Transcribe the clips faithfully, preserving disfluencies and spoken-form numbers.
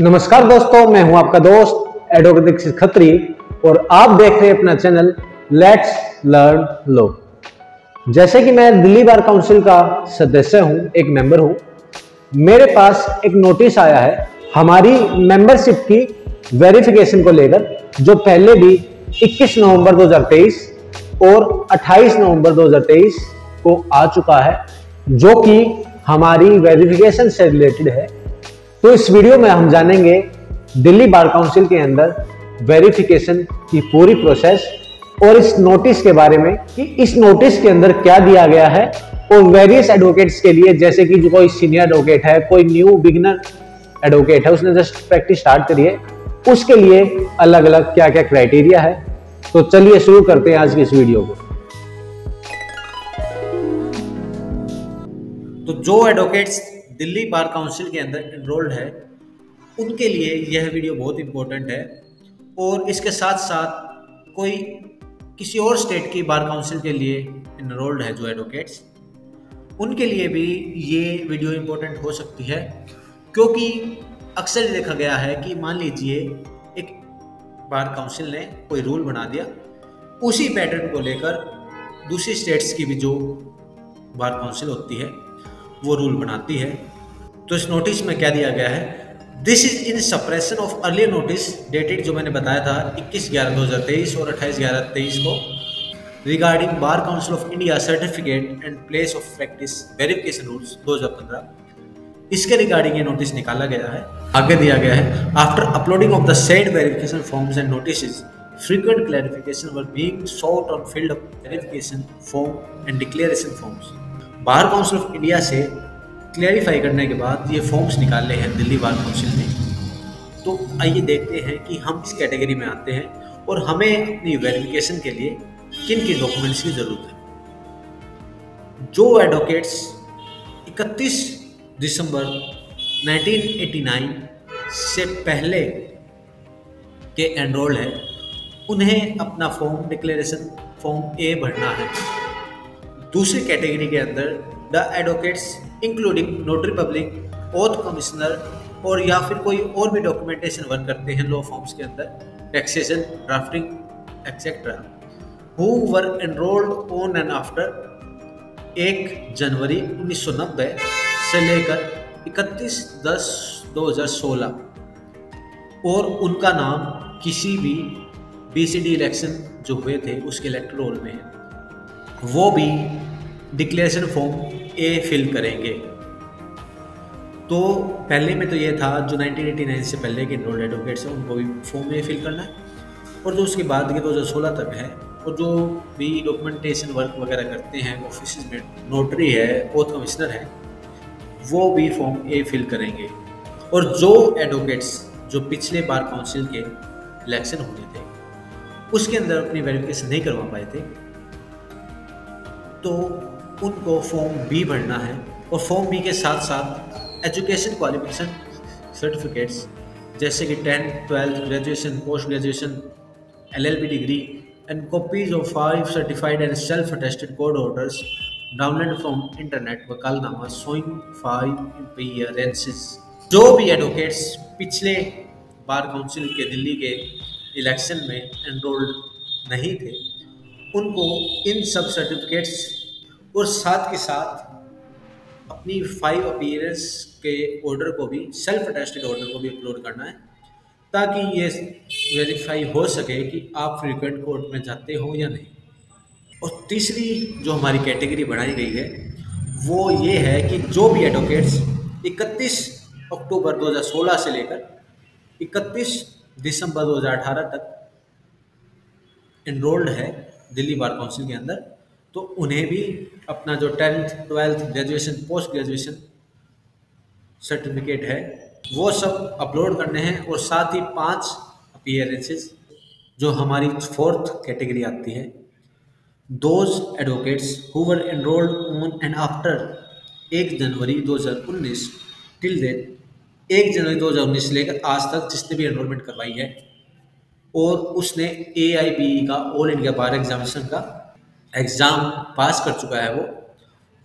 नमस्कार दोस्तों, मैं हूं आपका दोस्त एडवोकेट खत्री और आप देख रहे हैं अपना चैनल लेट्स लर्न लॉ। जैसे कि मैं दिल्ली बार काउंसिल का सदस्य हूं, एक मेंबर हूं, मेरे पास एक नोटिस आया है हमारी मेंबरशिप की वेरिफिकेशन को लेकर, जो पहले भी इक्कीस नवंबर दो हज़ार तेईस और अट्ठाईस नवंबर दो हज़ार तेईस को आ चुका है, जो कि हमारी वेरिफिकेशन से रिलेटेड है। तो इस वीडियो में हम जानेंगे दिल्ली बार काउंसिल के अंदर वेरिफिकेशन की पूरी प्रोसेस और इस नोटिस के बारे में कि इस नोटिस के अंदर क्या दिया गया है और वेरियस एडवोकेट्स के लिए, जैसे कि जो कोई सीनियर एडवोकेट है, कोई न्यू बिगिनर एडवोकेट है, उसने जस्ट प्रैक्टिस स्टार्ट करी है, उसके लिए अलग अलग क्या क्या क्राइटेरिया है। तो चलिए शुरू करते हैं आज की इस वीडियो को। तो जो एडवोकेट्स दिल्ली बार काउंसिल के अंदर एनरोल्ड है उनके लिए यह वीडियो बहुत इम्पोर्टेंट है, और इसके साथ साथ कोई किसी और स्टेट की बार काउंसिल के लिए एनरोल्ड है जो एडवोकेट्स, उनके लिए भी ये वीडियो इम्पोर्टेंट हो सकती है, क्योंकि अक्सर देखा गया है कि मान लीजिए एक बार काउंसिल ने कोई रूल बना दिया, उसी पैटर्न को लेकर दूसरी स्टेट्स की भी जो बार काउंसिल होती है वो रूल बनाती है। तो इस नोटिस में क्या दिया गया है, this is in suppression of earlier notice dated, जो मैंने बताया था इक्कीस ग्यारह दो हज़ार तेईस और अट्ठाईस ग्यारह तेईस को, regarding bar council of India certificate and place of practice verification rules दो हज़ार पंद्रह, इसके रिगार्डिंग ये नोटिस निकाला गया है। आगे दिया गया है, after uploading of the said verification forms and notice, frequent clarification were being sought on field of verification form and declaration forms. Bar council of India से क्लैरिफाई करने के बाद ये फॉर्म्स निकाले हैं दिल्ली बार काउंसिल ने। तो आइए देखते हैं कि हम किस कैटेगरी में आते हैं और हमें अपनी वेरिफिकेशन के लिए किन किन डॉक्यूमेंट्स की ज़रूरत है। जो एडवोकेट्स इकतीस दिसंबर उन्नीस सौ नवासी से पहले के एनरोल हैं, उन्हें अपना फॉर्म डिक्लेरेशन फॉर्म ए भरना है। दूसरी कैटेगरी के अंदर the advocates including notary public, oath commissioner और या फिर कोई और भी डॉक्यूमेंटेशन वर्क करते हैं लॉ फॉर्म्स के अंदर, taxation, drafting etcetera, who were enrolled on and after एक जनवरी उन्नीस सौ नब्बे से लेकर इकतीस दस दो हज़ार सोलह, और उनका नाम किसी भी बीसीडी इलेक्शन जो हुए थे उसके इलेक्ट रोल में है, वो भी डिक्लेरेशन फॉर्म ए फिल करेंगे। तो पहले में तो ये था जो उन्नीस सौ नवासी से पहले के एनरोल्ड एडवोकेट्स हैं उनको भी फॉर्म ए फिल करना है, और जो उसके बाद के दो हज़ार सोलह तक है, और जो भी डॉक्यूमेंटेशन वर्क वगैरह करते हैं ऑफिस में, नोटरी है, ओथ कमिश्नर है, वो भी फॉर्म ए फिल करेंगे। और जो एडवोकेट्स जो पिछले बार काउंसिल के इलेक्शन हुए थे उसके अंदर अपनी वेरिफिकेशन नहीं करवा पाए थे, तो उनको फॉर्म बी भरना है, और फॉर्म बी के साथ साथ एजुकेशन क्वालिफिकेशन सर्टिफिकेट्स, जैसे कि tenth, twelfth, graduation, post graduation, LLB degree and copies of five certified and self attested court orders download from internet, वकालनामा शोइंग फाइव अपीयरेंसेस। जो भी एडवोकेट्स पिछले बार काउंसिल के दिल्ली के इलेक्शन में एनरोल्ड नहीं थे, उनको इन सब सर्टिफिकेट्स और साथ के साथ अपनी फाइव अपीयरेंस के ऑर्डर को भी, सेल्फ अटेस्टेड ऑर्डर को भी अपलोड करना है, ताकि ये वेरीफाई हो सके कि आप फ्रीक्वेंट कोर्ट में जाते हो या नहीं। और तीसरी जो हमारी कैटेगरी बनाई गई है वो ये है कि जो भी एडवोकेट्स इकतीस अक्टूबर दो हज़ार सोलह से लेकर इकतीस दिसंबर दो हज़ार अठारह तक एनरोल्ड है दिल्ली बार काउंसिल के अंदर, तो उन्हें भी अपना जो tenth, twelfth, graduation, post graduation certificate है वो सब अपलोड करने हैं, और साथ ही पांच अपीयरेंसेस, जो हमारी फोर्थ कैटेगरी आती है, those advocates who were enrolled on and after एक जनवरी दो हज़ार उन्नीस टिल डेट, एक जनवरी दो हज़ार उन्नीस से लेकर आज तक जिसने भी एनरोलमेंट करवाई है और उसने ए आई बी ई का, ऑल इंडिया बार एग्जामिनेशन का एग्ज़ाम पास कर चुका है, वो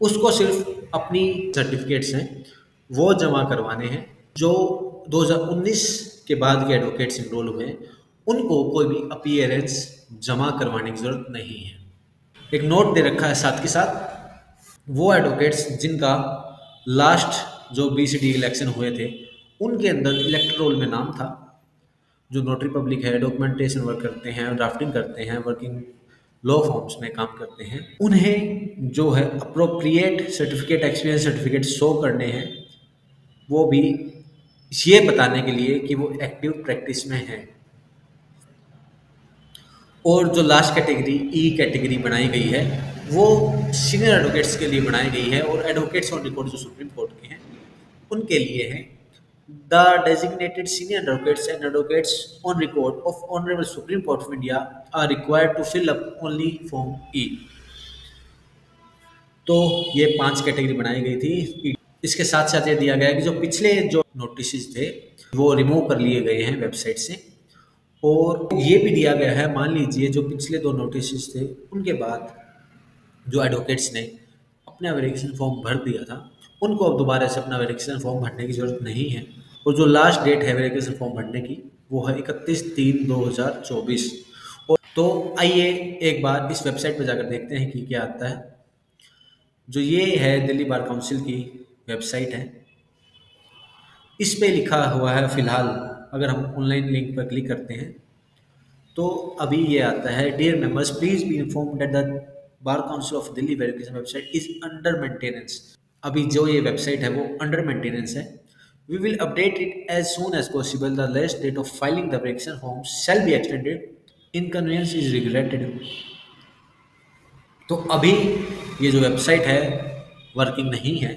उसको सिर्फ अपनी सर्टिफिकेट्स हैं वो जमा करवाने हैं। जो दो हज़ार उन्नीस के बाद के एडवोकेट्स इनरोल हुए हैं उनको कोई भी अपीयरेंस जमा करवाने की ज़रूरत नहीं है। एक नोट दे रखा है साथ के साथ वो एडवोकेट्स जिनका लास्ट जो बी सी डी इलेक्शन हुए थे उनके अंदर इलेक्ट्रोल में नाम था, जो नोटरी पब्लिक है, डॉक्यूमेंटेशन वर्क करते हैं, ड्राफ्टिंग करते हैं, वर्किंग लॉ फॉर्म्स में काम करते हैं, उन्हें जो है appropriate certificate, experience certificate show करने हैं, वो भी ये बताने के लिए कि वो एक्टिव प्रैक्टिस में हैं। और जो लास्ट कैटेगरी ई कैटेगरी बनाई गई है वो सीनियर एडवोकेट्स के लिए बनाई गई है और एडवोकेट्स ऑन रिकॉर्ड जो सुप्रीम कोर्ट के हैं उनके लिए है। The designated senior advocates and advocates on record of honourable supreme court of India are required to fill up only form E. तो ये पांच कैटेगरी बनाई गई थी। इसके साथ साथ ये दिया गया है कि जो पिछले जो नोटिस थे वो रिमूव कर लिए गए हैं वेबसाइट से, और ये भी दिया गया है मान लीजिए जो पिछले दो नोटिस थे उनके बाद जो एडवोकेट्स ने अपना वेरिफिकेशन फॉर्म भर दिया था उनको अब दोबारा से अपना वेरिफिकेशन फॉर्म भरने की ज़रूरत नहीं है। और जो लास्ट डेट है वेरिफिकेशन फॉर्म भरने की वो है इकतीस तीन दो हज़ार चौबीस। और तो आइए एक बार इस वेबसाइट पर जाकर देखते हैं कि क्या आता है। जो ये है दिल्ली बार काउंसिल की वेबसाइट है, इस पर लिखा हुआ है फिलहाल। अगर हम ऑनलाइन लिंक पर क्लिक करते हैं तो अभी ये आता है, dear members please be inform that the bar council of Delhi verification website is under maintenance. अभी जो ये वेबसाइट है वो अंडर मेंटेनेंस है। We will update it as soon as possible. The last date of filing the verification form shall be extended, inconvenience is regretted. तो अभी ये जो वेबसाइट है वर्किंग नहीं है,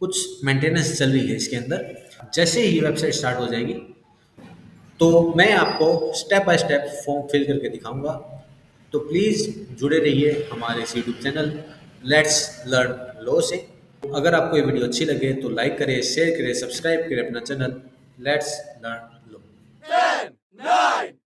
कुछ मेंटेनेंस चल रही है इसके अंदर। जैसे ही वेबसाइट स्टार्ट हो जाएगी तो मैं आपको step by step form fill करके दिखाऊंगा। तो प्लीज़ जुड़े रहिए हमारे इस YouTube channel let's learn law से। अगर आपको ये वीडियो अच्छी लगे तो लाइक करें, शेयर करें, सब्सक्राइब करें अपना चैनल लेट्स लर्न लॉ।